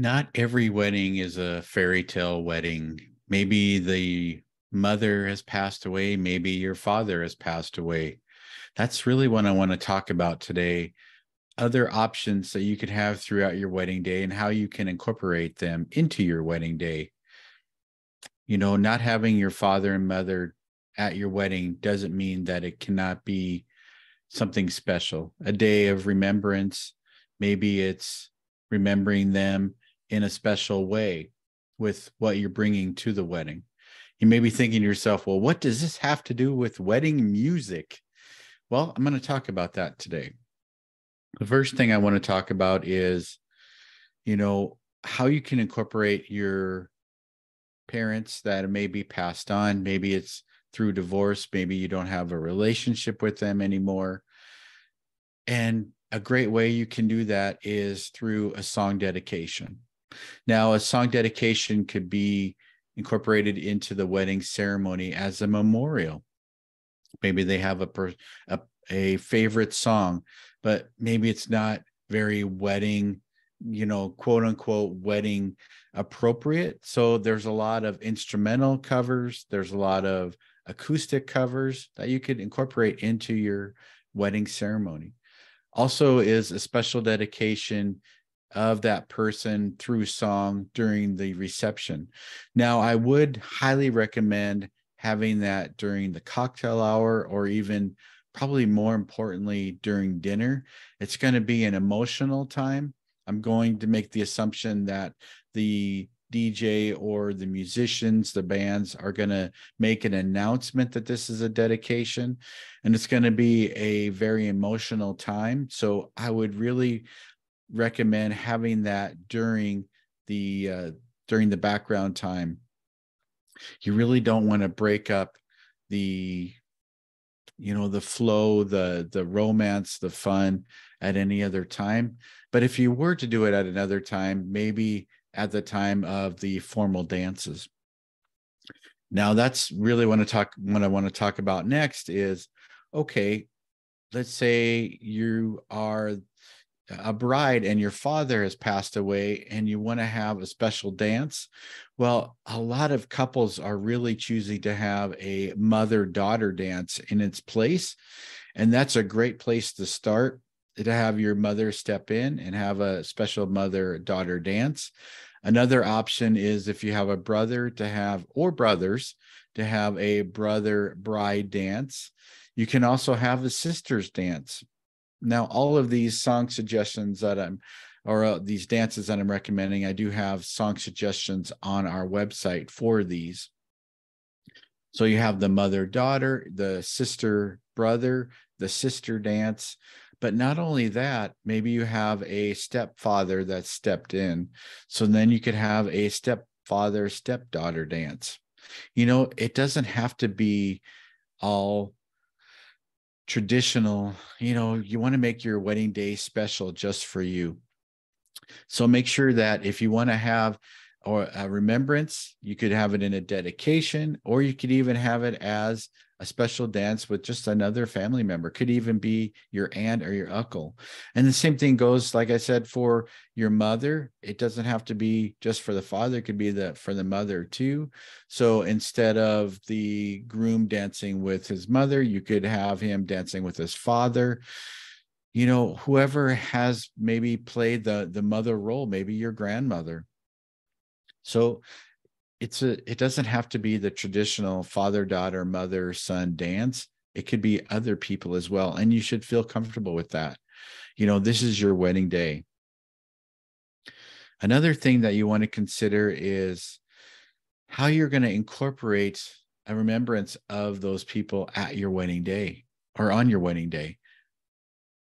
Not every wedding is a fairy tale wedding. Maybe the mother has passed away. Maybe your father has passed away. That's really what I want to talk about today. Other options that you could have throughout your wedding day and how you can incorporate them into your wedding day. You know, not having your father and mother at your wedding doesn't mean that it cannot be something special, a day of remembrance. Maybe it's remembering them in a special way with what you're bringing to the wedding. You may be thinking to yourself, well, what does this have to do with wedding music? Well, I'm going to talk about that today. The first thing I want to talk about is, you know, how you can incorporate your parents that may be passed on. Maybe it's through divorce. Maybe you don't have a relationship with them anymore. And a great way you can do that is through a song dedication. Now, a song dedication could be incorporated into the wedding ceremony as a memorial. Maybe they have a favorite song, but maybe it's not very wedding, you know, quote unquote wedding appropriate. So there's a lot of instrumental covers. There's a lot of acoustic covers that you could incorporate into your wedding ceremony. Also is a special dedication of that person through song during the reception. Now, I would highly recommend having that during the cocktail hour, or even probably more importantly, during dinner. It's going to be an emotional time. I'm going to make the assumption that the DJ or the musicians, the bands, are going to make an announcement that this is a dedication, and it's going to be a very emotional time. So I would really recommend having that during the background time. You really don't want to break up the, you know, the flow, the romance, the fun at any other time. But if you were to do it at another time, maybe at the time of the formal dances. Now, that's really what I want to talk about next is, okay, let's say you are a bride and your father has passed away and you want to have a special dance. Well, a lot of couples are really choosing to have a mother-daughter dance in its place. And that's a great place to start, to have your mother step in and have a special mother-daughter dance. Another option is if you have a brother to have, or brothers to have, a brother-bride dance. You can also have a sister's dance. Now, all of these song suggestions that these dances that I'm recommending, I do have song suggestions on our website for these. So you have the mother-daughter, the sister-brother, the sister dance. But not only that, maybe you have a stepfather that stepped in. So then you could have a stepfather-stepdaughter dance. You know, it doesn't have to be all traditional. You know, you want to make your wedding day special just for you. So make sure that if you want to have a remembrance, you could have it in a dedication, or you could even have it as a special dance with just another family member. Could even be your aunt or your uncle. And the same thing goes, like I said, for your mother. It doesn't have to be just for the father. It could be for the mother too. So instead of the groom dancing with his mother, you could have him dancing with his father. You know, whoever has maybe played the mother role, maybe your grandmother. So it doesn't have to be the traditional father, daughter, mother, son dance. It could be other people as well. And you should feel comfortable with that. You know, this is your wedding day. Another thing that you want to consider is how you're going to incorporate a remembrance of those people at your wedding day or on your wedding day.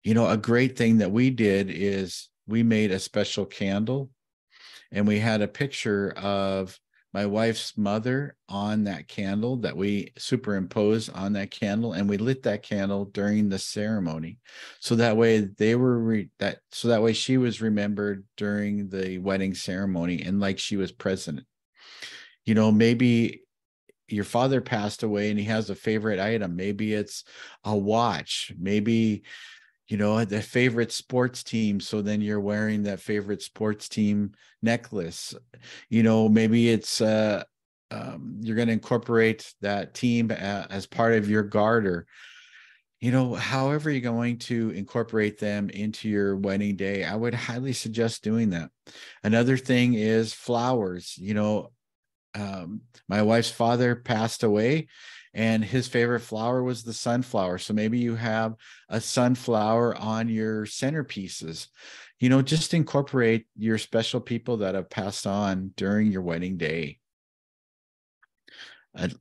You know, a great thing that we did is we made a special candle, and we had a picture of my wife's mother on that candle that we superimposed on that candle, and we lit that candle during the ceremony. So that way she was remembered during the wedding ceremony and like she was present. You know, maybe your father passed away and he has a favorite item. Maybe it's a watch. Maybe you know, their favorite sports team. So then you're wearing that favorite sports team necklace. You know, maybe it's you're going to incorporate that team as part of your garter. You know, however you're going to incorporate them into your wedding day, I would highly suggest doing that. Another thing is flowers. You know, my wife's father passed away, and his favorite flower was the sunflower. So maybe you have a sunflower on your centerpieces. You know, just incorporate your special people that have passed on during your wedding day.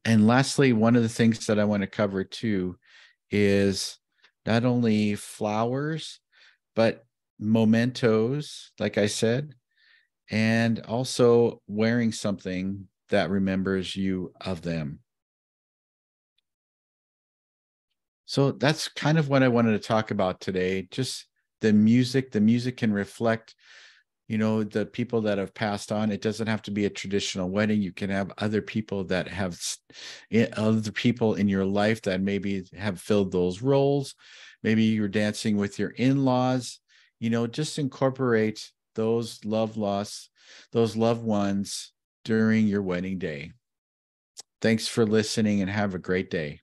And lastly, one of the things that I want to cover too is not only flowers, but mementos, like I said, and also wearing something that remembers you of them. So that's kind of what I wanted to talk about today. Just the music. The music can reflect, you know, the people that have passed on. It doesn't have to be a traditional wedding. You can have other people that have other people in your life that maybe have filled those roles. Maybe you're dancing with your in-laws. You know, just incorporate those loved loss, those loved ones during your wedding day. Thanks for listening and have a great day.